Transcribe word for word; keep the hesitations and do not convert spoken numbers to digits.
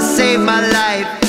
save my life.